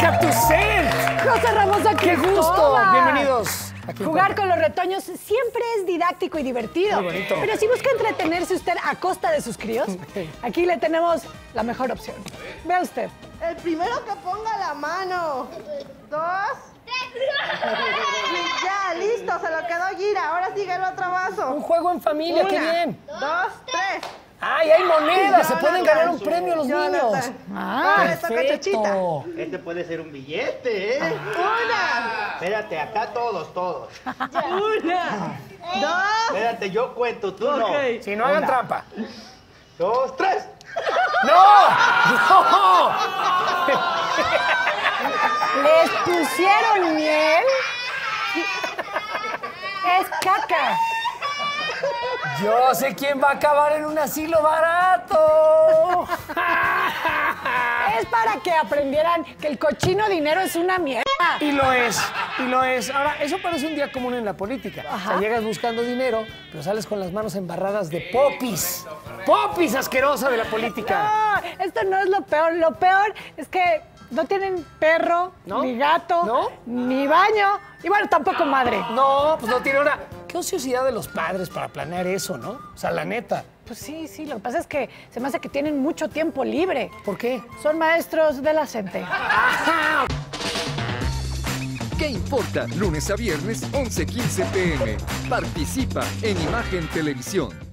Captusel! Rosa Ramosa, qué gusto. Bienvenidos. Jugar con los retoños siempre es didáctico y divertido. Muy bonito. Pero si busca entretenerse usted a costa de sus críos, aquí le tenemos la mejor opción. Vea usted. El primero que ponga la mano. 2, 3. Ya, listo, se lo quedó Gira. Ahora sigue el otro vaso. Un juego en familia, 1, qué bien. 2, 3. ¡Ay, hay monedas! ¡Se pueden ganar un premio los niños! ¡Ah, perfecto! Este puede ser un billete, ¿eh? ¡Una! Espérate, acá todos. ¡Una! ¡Dos! Espérate, yo cuento, tú no. Si no, hagan trampa. 2, 3. ¡No! ¡No! ¿Les pusieron miel? ¡Es caca! Yo sé quién va a acabar en un asilo barato. Es para que aprendieran que el cochino dinero es una mierda. Y lo es. Ahora, eso parece un día común en la política. Ajá. O sea, llegas buscando dinero, pero sales con las manos embarradas de popis. Correcto. Popis asquerosa de la política. No, esto no es lo peor. Lo peor es que no tienen perro, ¿no? Ni gato, ¿no? Ni baño. Y bueno, tampoco madre. No, pues no tiene una... Qué ociosidad de los padres para planear eso, ¿no? O sea, la neta. Pues sí. Lo que pasa es que se me hace que tienen mucho tiempo libre. ¿Por qué? Son maestros de la gente. ¡Ajá! ¿Qué importa? Lunes a viernes, 11:15 p.m. Participa en Imagen Televisión.